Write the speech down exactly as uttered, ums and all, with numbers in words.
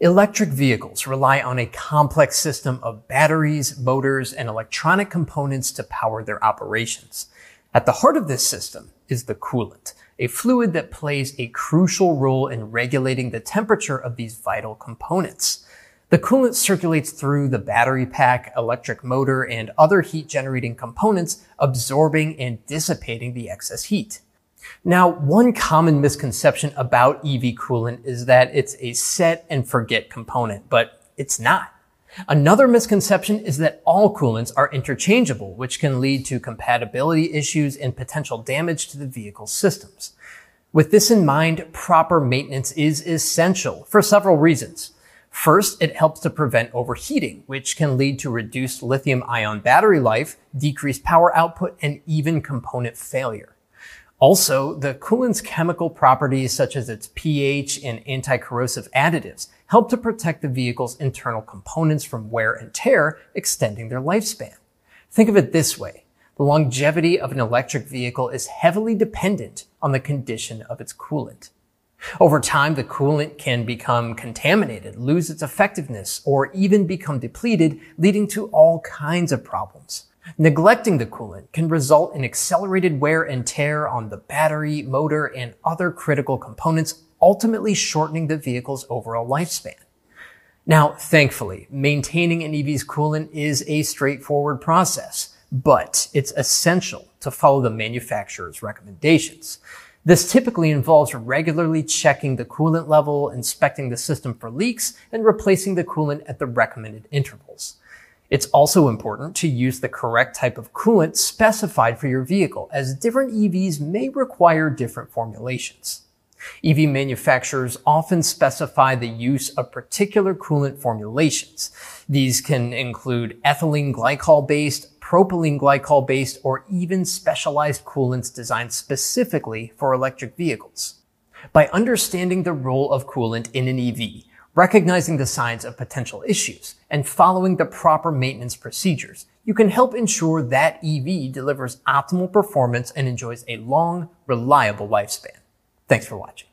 Electric vehicles rely on a complex system of batteries, motors, and electronic components to power their operations. At the heart of this system is the coolant, a fluid that plays a crucial role in regulating the temperature of these vital components. The coolant circulates through the battery pack, electric motor, and other heat-generating components, absorbing and dissipating the excess heat. Now, one common misconception about E V coolant is that it's a set and forget component, but it's not. Another misconception is that all coolants are interchangeable, which can lead to compatibility issues and potential damage to the vehicle's systems. With this in mind, proper maintenance is essential for several reasons. First, it helps to prevent overheating, which can lead to reduced lithium-ion battery life, decreased power output, and even component failure. Also, the coolant's chemical properties, such as its pH and anti-corrosive additives, help to protect the vehicle's internal components from wear and tear, extending their lifespan. Think of it this way. The longevity of an electric vehicle is heavily dependent on the condition of its coolant. Over time, the coolant can become contaminated, lose its effectiveness, or even become depleted, leading to all kinds of problems. Neglecting the coolant can result in accelerated wear and tear on the battery, motor, and other critical components, ultimately shortening the vehicle's overall lifespan. Now, thankfully, maintaining an E V's coolant is a straightforward process, but it's essential to follow the manufacturer's recommendations. This typically involves regularly checking the coolant level, inspecting the system for leaks, and replacing the coolant at the recommended intervals. It's also important to use the correct type of coolant specified for your vehicle, as different E Vs may require different formulations. E V manufacturers often specify the use of particular coolant formulations. These can include ethylene glycol-based, propylene glycol-based, or even specialized coolants designed specifically for electric vehicles. By understanding the role of coolant in an E V, recognizing the signs of potential issues, and following the proper maintenance procedures, you can help ensure that E V delivers optimal performance and enjoys a long, reliable lifespan. Thanks for watching.